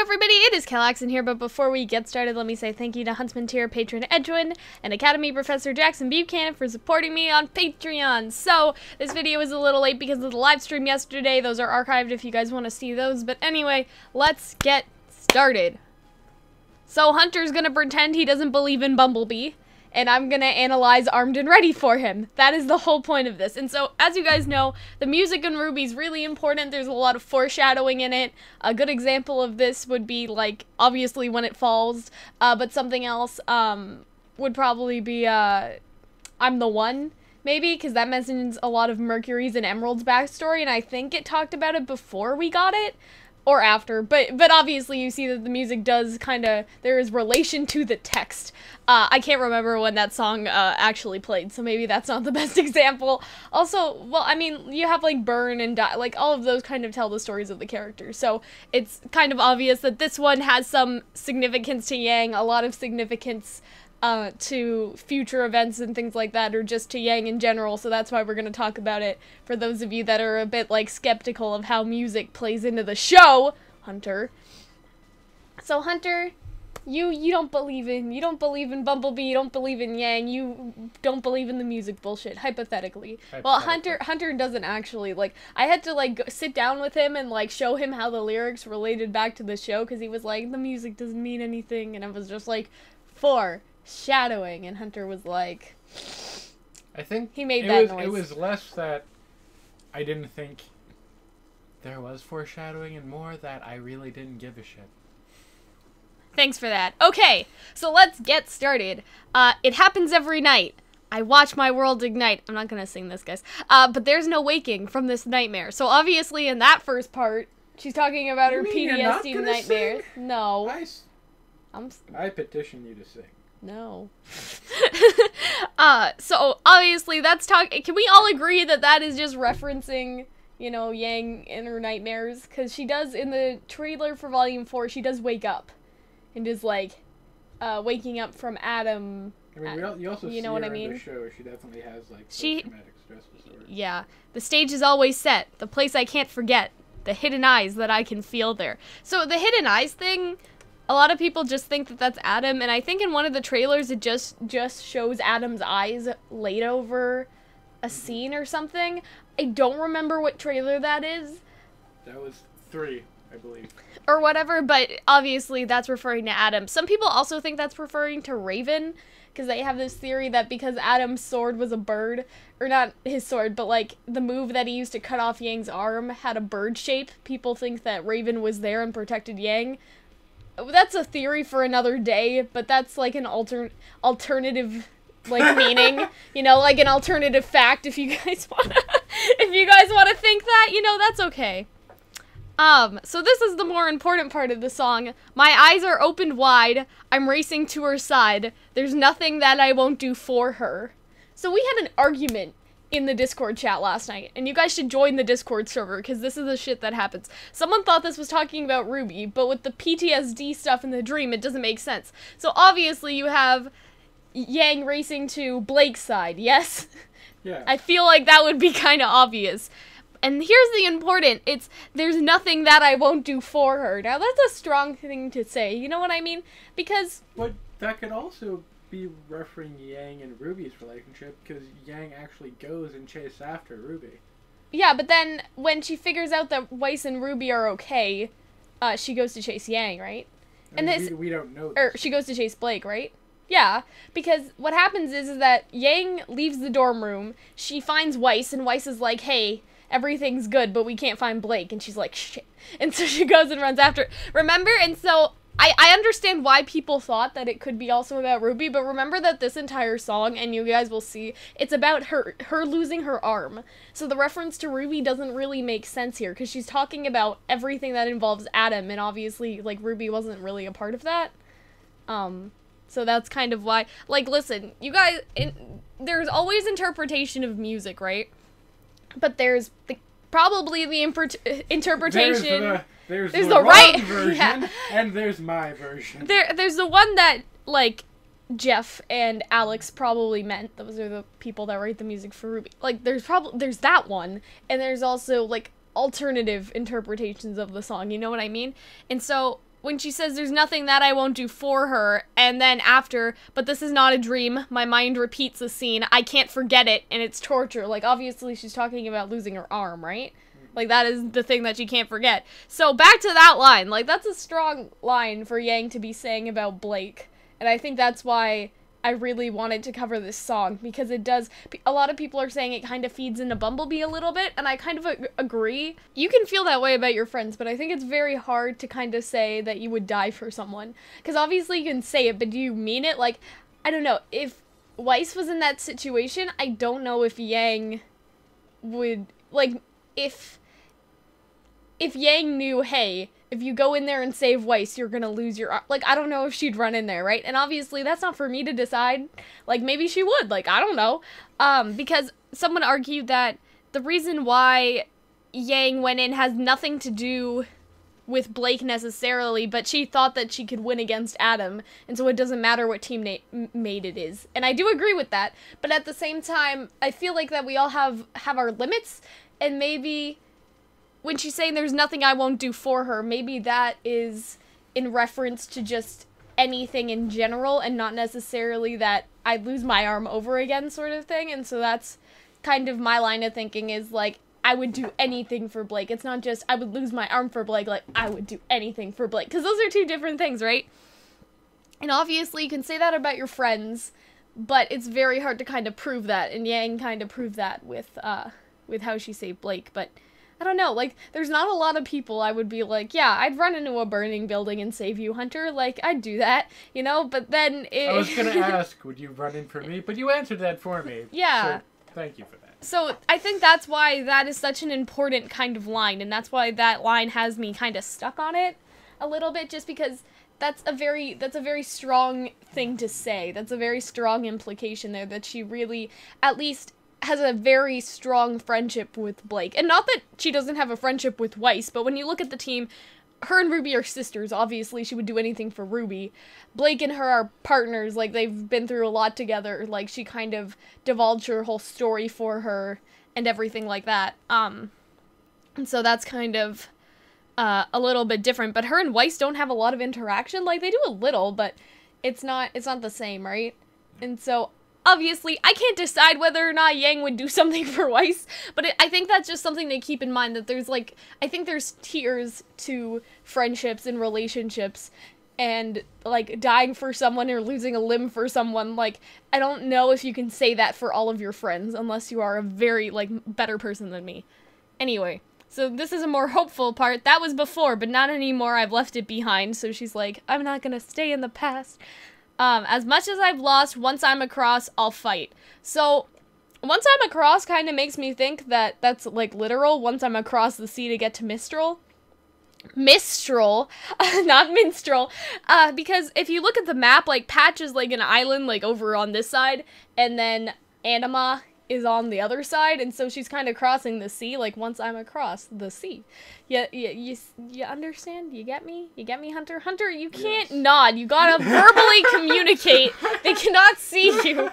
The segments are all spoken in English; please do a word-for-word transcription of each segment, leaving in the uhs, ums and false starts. everybody, it is Calxiyn here, but before we get started, let me say thank you to Huntsman Tier Patron Edwin and Academy Professor Jackson Buchanan for supporting me on Patreon. So, this video is a little late because of the live stream yesterday. Those are archived if you guys want to see those, but anyway, let's get started. So, Hunter's gonna pretend he doesn't believe in Bumblebee, and I'm gonna analyze Armed and Ready for him. That is the whole point of this. And so, as you guys know, the music in RWBY is really important. There's a lot of foreshadowing in it. A good example of this would be, like, obviously When It Falls, uh, but something else, um, would probably be, uh, I'm the One, maybe, because that mentions a lot of Mercury's and Emerald's backstory, and I think it talked about it before we got it, or after, but but obviously you see that the music does kind of, there is relation to the text. Uh, I can't remember when that song uh, actually played, so maybe that's not the best example. Also, well, I mean, you have like Burn and Die, like all of those kind of tell the stories of the characters, so it's kind of obvious that this one has some significance to Yang, a lot of significance uh, to future events and things like that, or just to Yang in general, so that's why we're going to talk about it. For those of you that are a bit, like, skeptical of how music plays into the show, Hunter. So, Hunter, you, you don't believe in, you don't believe in Bumblebee, you don't believe in Yang, you don't believe in the music bullshit, hypothetically. hypothetically. Well, Hunter, Hunter doesn't actually, like, I had to, like, go, sit down with him and, like, show him how the lyrics related back to the show, because he was like, the music doesn't mean anything, and I was just like, four. Shadowing, and Hunter was like, I think he made that noise. It was less that I didn't think there was foreshadowing and more that I really didn't give a shit. Thanks for that. Okay, so let's get started. Uh, it happens every night. I watch my world ignite. I'm not gonna sing this, guys. Uh, but there's no waking from this nightmare. So obviously in that first part, she's talking about her P T S D nightmares. No. I, I'm, I petition you to sing. No. uh, so, obviously, that's talking. Can we all agree that that is just referencing, you know, Yang in her nightmares? Because she does, in the trailer for Volume four, she does wake up. And is, like, uh, waking up from Adam. I mean, we all, you also you see know her what I mean? In the show. She definitely has, like, she, post-traumatic stress disorder. Yeah. The stage is always set. The place I can't forget. The hidden eyes that I can feel there. So, the hidden eyes thing, a lot of people just think that that's Adam, and I think in one of the trailers it just just shows Adam's eyes laid over a scene or something. I don't remember what trailer that is. That was three, I believe. Or whatever, but obviously that's referring to Adam. Some people also think that's referring to Raven, because they have this theory that because Adam's sword was a bird, or not his sword, but like the move that he used to cut off Yang's arm had a bird shape, people think that Raven was there and protected Yang. That's a theory for another day, but that's, like, an altern- alternative, like, meaning, you know, like an alternative fact, if you guys wanna, if you guys wanna think that, you know, that's okay. Um, so this is the more important part of the song. My eyes are opened wide, I'm racing to her side, there's nothing that I won't do for her. So we had an argument in the Discord chat last night, and you guys should join the Discord server, because this is the shit that happens. Someone thought this was talking about RWBY, but with the P T S D stuff in the dream, it doesn't make sense. So obviously you have Yang racing to Blake's side, yes? Yeah. I feel like that would be kind of obvious. And here's the important, it's, there's nothing that I won't do for her. Now that's a strong thing to say, you know what I mean? Because... But that could also be referring Yang and RWBY's relationship, because Yang actually goes and chases after RWBY. Yeah, but then when she figures out that Weiss and RWBY are okay, uh, she goes to chase Yang, right? I mean, and this we, we don't know. Or this. She goes to chase Blake, right? Yeah, because what happens is, is that Yang leaves the dorm room. She finds Weiss, and Weiss is like, "Hey, everything's good, but we can't find Blake." And she's like, "Shit!" And so she goes and runs after it. Remember? And so. I, I understand why people thought that it could be also about RWBY, but remember that this entire song, and you guys will see, it's about her her losing her arm. So the reference to RWBY doesn't really make sense here, because she's talking about everything that involves Adam, and obviously, like, RWBY wasn't really a part of that. Um, so that's kind of why, like, listen, you guys, in, there's always interpretation of music, right? But there's the Probably the interpretation. There's the, there's there's the, the right version, yeah. And there's my version. There, there's the one that, like, Jeff and Alex probably meant. Those are the people that write the music for RWBY. Like, there's probably there's that one, and there's also, like, alternative interpretations of the song. You know what I mean? And so when she says there's nothing that I won't do for her, and then after, but this is not a dream, my mind repeats the scene, I can't forget it, and it's torture. Like, obviously she's talking about losing her arm, right? Like, that is the thing that you can't forget. So, back to that line. Like, that's a strong line for Yang to be saying about Blake. And I think that's why I really wanted to cover this song, because it does, a lot of people are saying it kind of feeds into Bumblebee a little bit, and I kind of ag- agree. You can feel that way about your friends, but I think it's very hard to kind of say that you would die for someone. Because obviously you can say it, but do you mean it? Like, I don't know, if Weiss was in that situation, I don't know if Yang would, like, if, if Yang knew, hey, if you go in there and save Weiss, you're gonna lose your, like, I don't know if she'd run in there, right? And obviously, that's not for me to decide. Like, maybe she would. Like, I don't know. Um, because someone argued that the reason why Yang went in has nothing to do with Blake necessarily, but she thought that she could win against Adam, and so it doesn't matter what teammate it is. And I do agree with that, but at the same time, I feel like that we all have, have our limits, and maybe when she's saying there's nothing I won't do for her, maybe that is in reference to just anything in general and not necessarily that I lose my arm over again sort of thing. And so that's kind of my line of thinking is, like, I would do anything for Blake. It's not just I would lose my arm for Blake, like, I would do anything for Blake. Because those are two different things, right? And obviously you can say that about your friends, but it's very hard to kind of prove that. And Yang kind of proved that with, uh, with how she saved Blake, but I don't know, like, there's not a lot of people I would be like, yeah, I'd run into a burning building and save you, Hunter, like, I'd do that, you know, but then it I was gonna ask, would you run in for me? But you answered that for me. Yeah. So thank you for that. So, I think that's why that is such an important kind of line, and that's why that line has me kind of stuck on it a little bit, just because that's a very, that's a very strong thing to say. That's a very strong implication there, that she really, at least, has a very strong friendship with Blake. And not that she doesn't have a friendship with Weiss, but when you look at the team, her and Ruby are sisters, obviously she would do anything for Ruby. Blake and her are partners, like, they've been through a lot together, like, she kind of divulged her whole story for her and everything like that. Um, and so that's kind of uh, a little bit different, but her and Weiss don't have a lot of interaction, like, they do a little, but it's not, it's not the same, right? And so, obviously, I can't decide whether or not Yang would do something for Weiss, but it, I think that's just something to keep in mind, that there's, like, I think there's tiers to friendships and relationships, and, like, dying for someone or losing a limb for someone, like, I don't know if you can say that for all of your friends, unless you are a very, like, better person than me. Anyway, so this is a more hopeful part. That was before, but not anymore. I've left it behind, so she's like, I'm not gonna stay in the past. Um, as much as I've lost, once I'm across, I'll fight. So, once I'm across kind of makes me think that that's, like, literal. Once I'm across the sea to get to Mistral. Mistral, not minstrel. Uh, because if you look at the map, like, Patch is, like, an island, like, over on this side. And then Anima is on the other side. And so she's kind of crossing the sea, like, once I'm across the sea. Yeah, yeah, you, you understand? You get me? You get me, Hunter? Hunter, you can't yes. nod. You gotta verbally communicate. They cannot see you.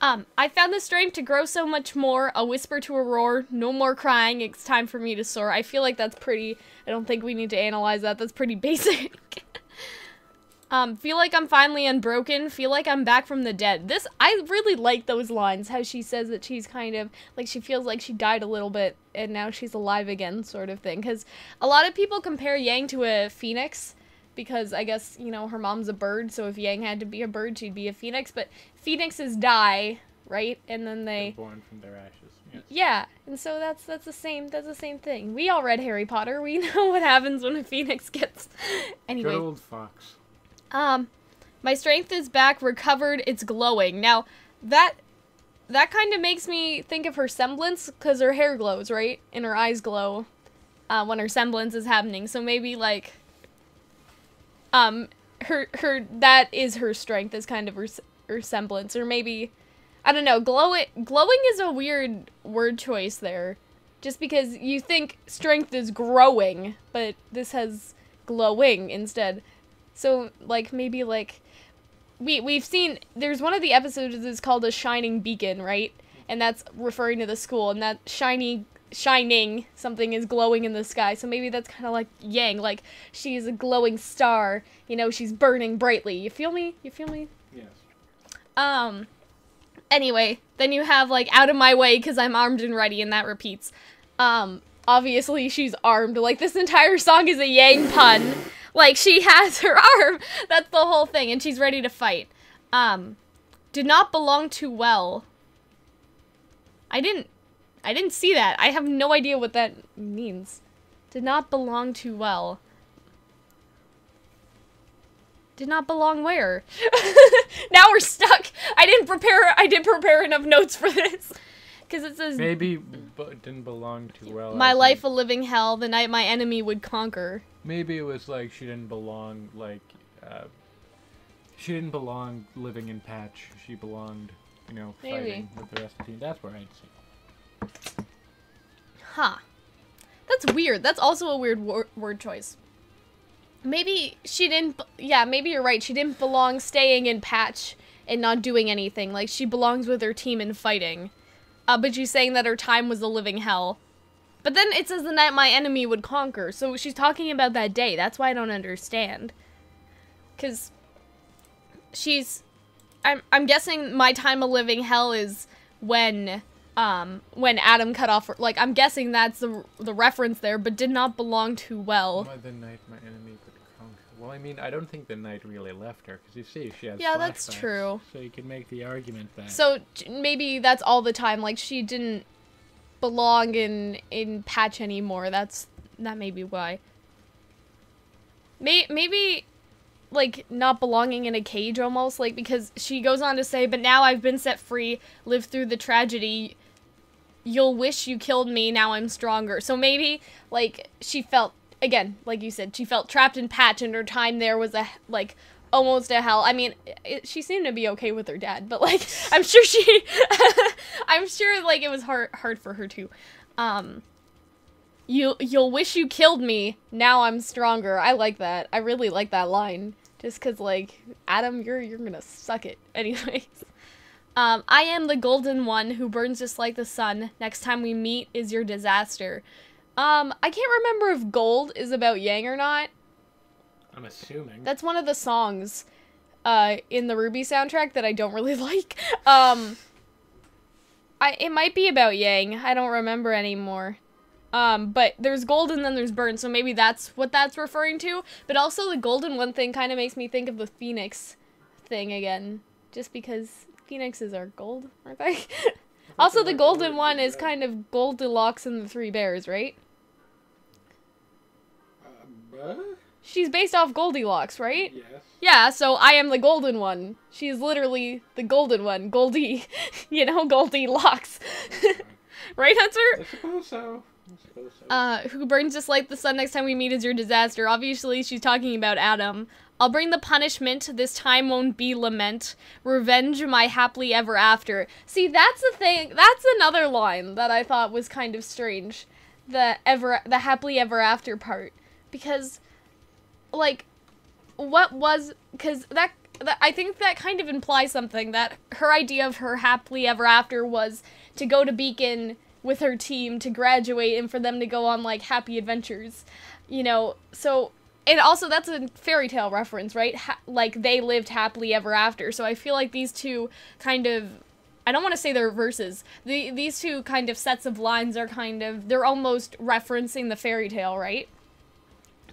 Um, I found the strength to grow so much more. A whisper to a roar. No more crying. It's time for me to soar. I feel like that's pretty, I don't think we need to analyze that. That's pretty basic. um, feel like I'm finally unbroken. Feel like I'm back from the dead. This, I really like those lines. How she says that she's kind of, like, she feels like she died a little bit, and now she's alive again sort of thing, because a lot of people compare Yang to a phoenix, because I guess, you know, her mom's a bird, so if Yang had to be a bird, she'd be a phoenix, but phoenixes die, right? And then they... They're born from their ashes. Yes. Yeah, and so that's that's the same that's the same thing. We all read Harry Potter, we know what happens when a phoenix gets... Anyway. Good old fox. Um, my strength is back, recovered, it's glowing. Now, that... That kind of makes me think of her semblance, because her hair glows, right? And her eyes glow uh, when her semblance is happening. So maybe, like, um, her, her, that is her strength, is kind of her, her semblance. Or maybe, I don't know, glow it, glowing is a weird word choice there. Just because you think strength is growing, but this has glowing instead. So, like, maybe, like, We, we've seen, there's one of the episodes that's called A Shining Beacon, right? And that's referring to the school, and that shiny shining, something is glowing in the sky, so maybe that's kind of like Yang, like, she's a glowing star, you know, she's burning brightly, you feel me? You feel me? Yes. Um, anyway, then you have, like, out of my way, because I'm armed and ready, and that repeats. Um, obviously she's armed, like, this entire song is a Yang pun, like, she has her arm, that's the whole thing, and she's ready to fight. Um, did not belong too well. I didn't I didn't see that. I have no idea what that means. Did not belong too well. Did not belong where? Now we're stuck. I didn't prepare I didn't prepare enough notes for this. Cuz it says maybe didn't belong too well. My life a living hell, the night my enemy would conquer. Maybe it was like she didn't belong, like uh she didn't belong living in Patch. She belonged, you know, fighting maybe with the rest of the team. That's where I'd see. Huh. That's weird. That's also a weird wor word choice. Maybe she didn't... Yeah, maybe you're right. She didn't belong staying in Patch and not doing anything. Like, she belongs with her team and fighting. Uh, but she's saying that her time was a living hell. But then it says the night my enemy would conquer. So she's talking about that day. That's why I don't understand. Because she's... I'm, I'm guessing my time a living hell is when... Um, when Adam cut off, like, I'm guessing that's the the reference there, but did not belong too well. Well, the night my enemy could conquer. Well, I mean, I don't think the knight really left her, because you see, she has yeah, flashbacks, that's true. So you can make the argument that. So maybe that's all the time, like, she didn't belong in in Patch anymore. That's that may be why. May maybe. Like, not belonging in a cage, almost, like, because she goes on to say, but now I've been set free, lived through the tragedy, you'll wish you killed me, now I'm stronger. So maybe, like, she felt, again, like you said, she felt trapped in Patch, and her time there was, a like, almost a hell. I mean, it, she seemed to be okay with her dad, but, like, I'm sure she, I'm sure, like, it was hard, hard for her, too. Um... You, you'll wish you killed me, now I'm stronger. I like that. I really like that line. Just cause, like, Adam, you're you're gonna suck it. Anyways. Um, I am the golden one who burns just like the sun. Next time we meet is your disaster. Um, I can't remember if gold is about Yang or not. I'm assuming. That's one of the songs uh, in the RWBY soundtrack that I don't really like. Um, I it might be about Yang. I don't remember anymore. Um, but there's gold and then there's burn, so maybe that's what that's referring to. But also the golden one thing kind of makes me think of the phoenix thing again. Just because phoenixes are gold, aren't they? Also the golden one is kind of Goldilocks and the Three Bears, right? Uh, She's based off Goldilocks, right? Yes. Yeah, so I am the golden one. She is literally the golden one. Goldie. You know, Goldilocks. Right, Hunter? I suppose so. Uh, who burns just like the sun, next time we meet is your disaster. Obviously, she's talking about Adam. I'll bring the punishment, this time won't be lament. Revenge my happily ever after. See, that's the thing, that's another line that I thought was kind of strange. The ever, the happily ever after part. Because, like, what was, because that, that, I think that kind of implies something, that her idea of her happily ever after was to go to Beacon with her team to graduate and for them to go on, like, happy adventures, you know, so, and also that's a fairy tale reference, right, ha like, they lived happily ever after, so I feel like these two kind of, I don't want to say they're verses, the, these two kind of sets of lines are kind of, they're almost referencing the fairy tale, right?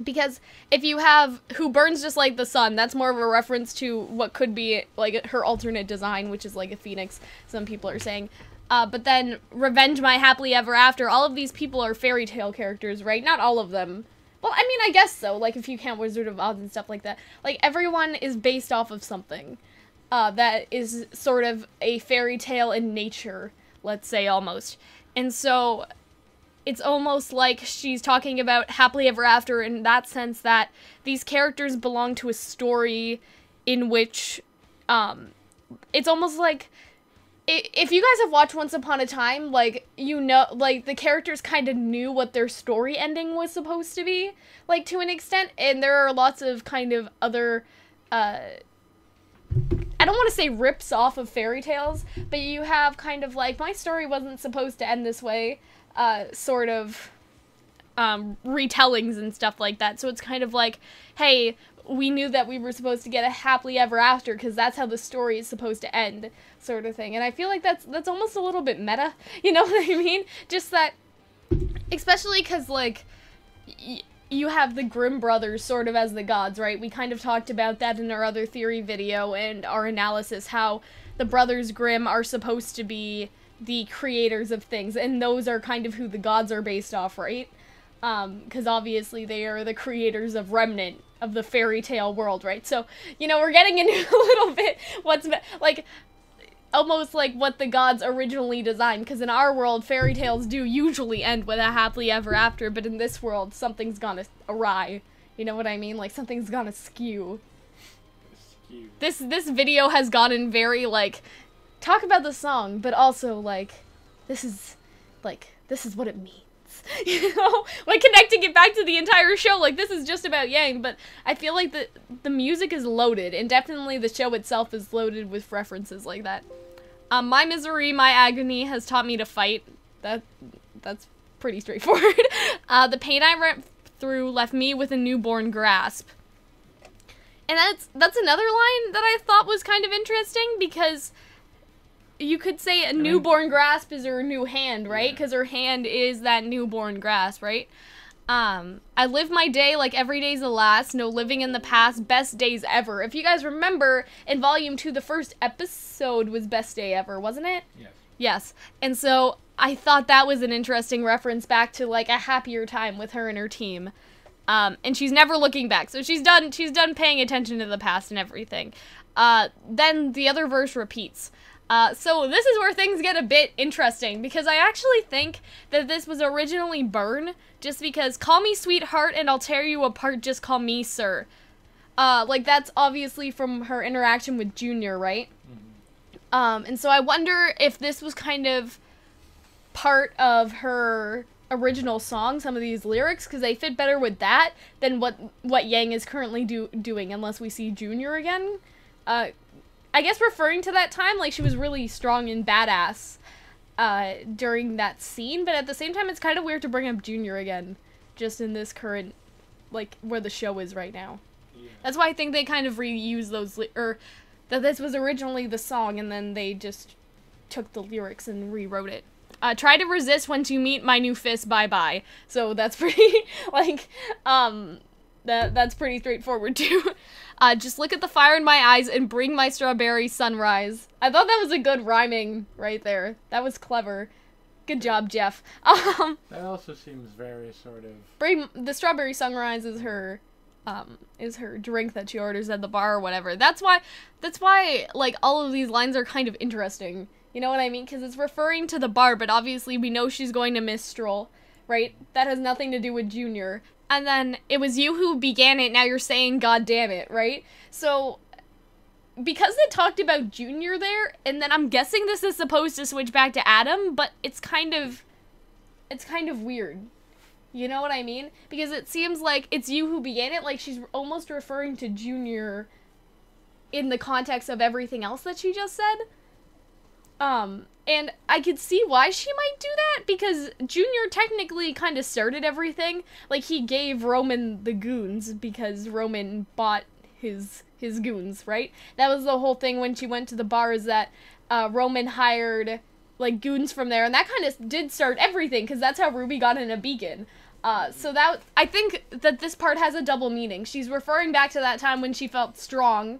Because if you have who burns just like the sun, that's more of a reference to what could be, like, her alternate design, which is, like, a phoenix, some people are saying. Uh, but then, Revenge My Happily Ever After, all of these people are fairy tale characters, right? Not all of them. Well, I mean, I guess so, like, if you count Wizard of Oz and stuff like that. Like, everyone is based off of something uh, that is sort of a fairy tale in nature, let's say, almost. And so, it's almost like she's talking about Happily Ever After in that sense that these characters belong to a story in which, um, it's almost like... If you guys have watched Once Upon a Time, like, you know, like, the characters kind of knew what their story ending was supposed to be, like, to an extent, and there are lots of kind of other, uh, I don't want to say rips off of fairy tales, but you have kind of, like, my story wasn't supposed to end this way, uh, sort of um, retellings and stuff like that. So it's kind of like, hey, we knew that we were supposed to get a happily ever after because that's how the story is supposed to end, sort of thing. And I feel like that's that's almost a little bit meta, you know what I mean? Just that, especially because, like, y you have the Grimm brothers sort of as the gods, right? We kind of talked about that in our other theory video and our analysis, how the brothers Grimm are supposed to be the creators of things, and those are kind of who the gods are based off, right? Um, because obviously they are the creators of Remnant, of the fairy tale world, right? So, you know, we're getting into a little bit what's, like, almost like what the gods originally designed, because in our world, fairy tales do usually end with a happily ever after, but in this world, something's gone awry. You know what I mean? Like, something's gone askew. Askew. This, this video has gotten very, like, talk about the song, but also, like, this is, like, this is what it means. You know, like connecting it back to the entire show, like this is just about Yang, but I feel like the the music is loaded, and definitely the show itself is loaded with references like that. Um, my misery, my agony has taught me to fight. That that's pretty straightforward. Uh, the pain I went through left me with a newborn grasp, and that's that's another line that I thought was kind of interesting because you could say a newborn grasp is her new hand, right? Because her hand is that newborn grasp, right? Um, I live my day like every day's the last, no living in the past, best days ever. If you guys remember, in Volume two, the first episode was Best Day Ever, wasn't it? Yes. Yes. And so I thought that was an interesting reference back to, like, a happier time with her and her team. Um, and she's never looking back. So she's done, she's done paying attention to the past and everything. Uh, then the other verse repeats. Uh, so this is where things get a bit interesting, because I actually think that this was originally Burn, just because, call me sweetheart and I'll tear you apart, just call me sir. Uh, like, that's obviously from her interaction with Junior, right? Mm-hmm. Um, and so I wonder if this was kind of part of her original song, some of these lyrics, because they fit better with that than what, what Yang is currently do doing, unless we see Junior again. Uh... I guess referring to that time, like, she was really strong and badass uh, during that scene, but at the same time, it's kind of weird to bring up Junior again, just in this current, like, where the show is right now. Yeah. That's why I think they kind of reused those, li or that this was originally the song, and then they just took the lyrics and rewrote it. Uh, try to resist once you meet my new fist, bye-bye. So that's pretty, like, um... That, that's pretty straightforward, too. Uh, just look at the fire in my eyes and bring my strawberry sunrise. I thought that was a good rhyming right there. That was clever. Good job, Jeff. Um, that also seems very sort of... Bring the strawberry sunrise is her, um, is her drink that she orders at the bar or whatever. That's why, that's why, like, all of these lines are kind of interesting. You know what I mean? Because it's referring to the bar, but obviously we know she's going to Mistral, right? That has nothing to do with Junior. And then, it was you who began it, now you're saying, God damn it, right? So, because they talked about Junior there, and then I'm guessing this is supposed to switch back to Adam, but it's kind of, it's kind of weird. You know what I mean? Because it seems like it's you who began it, like she's almost referring to Junior in the context of everything else that she just said. Um, and I could see why she might do that, because Junior technically kind of started everything. Like, he gave Roman the goons, because Roman bought his, his goons, right? That was the whole thing when she went to the bar, is that, uh, Roman hired, like, goons from there, and that kind of did start everything, because that's how RWBY got in a beacon. Uh, so that, I think that this part has a double meaning. She's referring back to that time when she felt strong,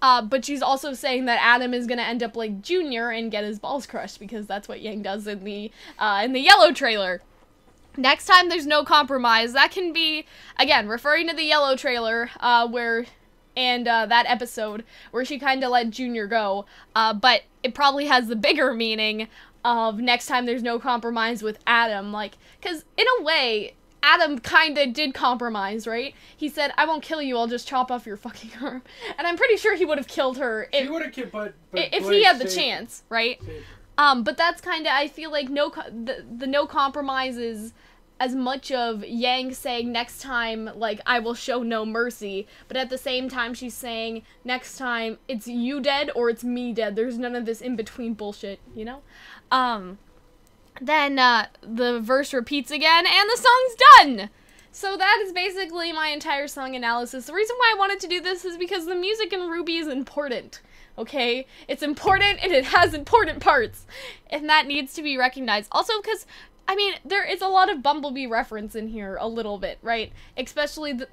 Uh, but she's also saying that Adam is gonna end up like Junior and get his balls crushed, because that's what Yang does in the, uh, in the yellow trailer. Next time there's no compromise. That can be, again, referring to the yellow trailer, uh, where, and, uh, that episode where she kinda let Junior go, uh, but it probably has the bigger meaning of next time there's no compromise with Adam, like, 'cause in a way, Adam kinda did compromise, right? He said, I won't kill you, I'll just chop off your fucking arm. And I'm pretty sure he would have killed her if, he would have killed, but, but if he had the chance, right? Um, but that's kinda, I feel like no the, the no compromise is as much of Yang saying next time, like, I will show no mercy, but at the same time she's saying next time it's you dead or it's me dead. There's none of this in-between bullshit, you know? Um... Then uh, the verse repeats again, and the song's done! So that is basically my entire song analysis. The reason why I wanted to do this is because the music in RWBY is important, okay? It's important, and it has important parts, and that needs to be recognized. Also, because, I mean, there is a lot of Bumblebee reference in here, a little bit, right? Especially, the,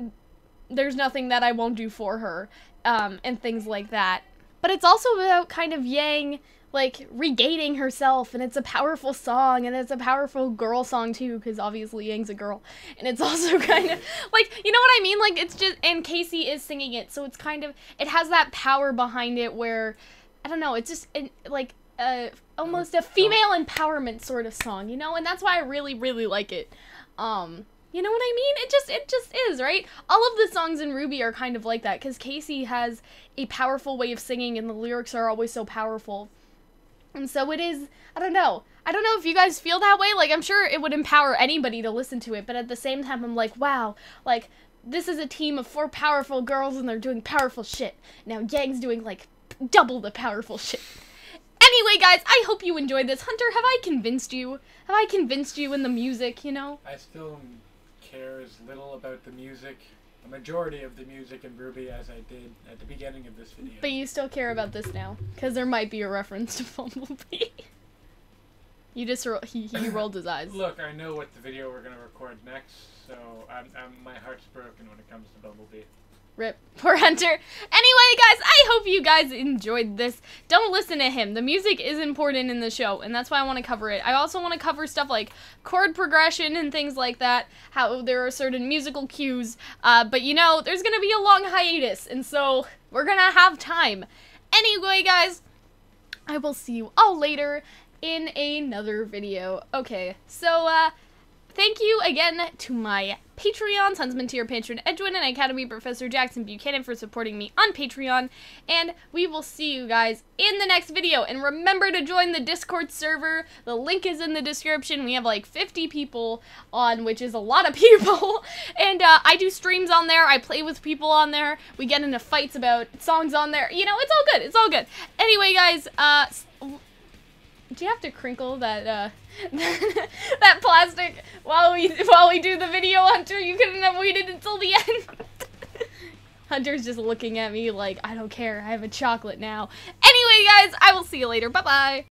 there's nothing that I won't do for her, um, and things like that. But it's also about kind of Yang, like, regaining herself, and it's a powerful song, and it's a powerful girl song too, because obviously Yang's a girl, and it's also kind of, like, you know what I mean? Like, it's just, and Casey is singing it, so it's kind of, it has that power behind it where, I don't know, it's just, it, like, uh, almost a female empowerment sort of song, you know? And that's why I really, really like it. Um, you know what I mean? It just, it just is, right? All of the songs in RWBY are kind of like that, because Casey has a powerful way of singing, and the lyrics are always so powerful. And so it is, I don't know. I don't know if you guys feel that way. Like, I'm sure it would empower anybody to listen to it, but at the same time, I'm like, wow, like, this is a team of four powerful girls, and they're doing powerful shit. Now, Yang's doing, like, double the powerful shit. Anyway, guys, I hope you enjoyed this. Hunter, have I convinced you? Have I convinced you in the music, you know? I still care as little about the music, the majority of the music in RWBY, as I did at the beginning of this video. But you still care about this now, because there might be a reference to Bumblebee. You just ro he, he rolled his eyes. Look, I know what the video we're gonna record next, so I'm, I'm my heart's broken when it comes to Bumblebee. Rip. Poor Hunter. Anyway, guys, I hope you guys enjoyed this. Don't listen to him. The music is important in the show, and that's why I want to cover it. I also want to cover stuff like chord progression and things like that, how there are certain musical cues, uh, but you know, there's going to be a long hiatus, and so we're going to have time. Anyway, guys, I will see you all later in another video. Okay, so, uh, thank you again to my Patreons, Huntsman Tier Patron Edwin and Academy Professor Jackson Buchanan for supporting me on Patreon, and we will see you guys in the next video, and remember to join the Discord server. The link is in the description. We have like fifty people on, which is a lot of people, and uh, I do streams on there, I play with people on there, we get into fights about songs on there, you know, it's all good, it's all good. Anyway, guys, uh... do you have to crinkle that, uh, that plastic while we, while we do the video, Hunter? You couldn't have waited until the end. Hunter's just looking at me like, I don't care, I have a chocolate now. Anyway, guys, I will see you later. Bye-bye.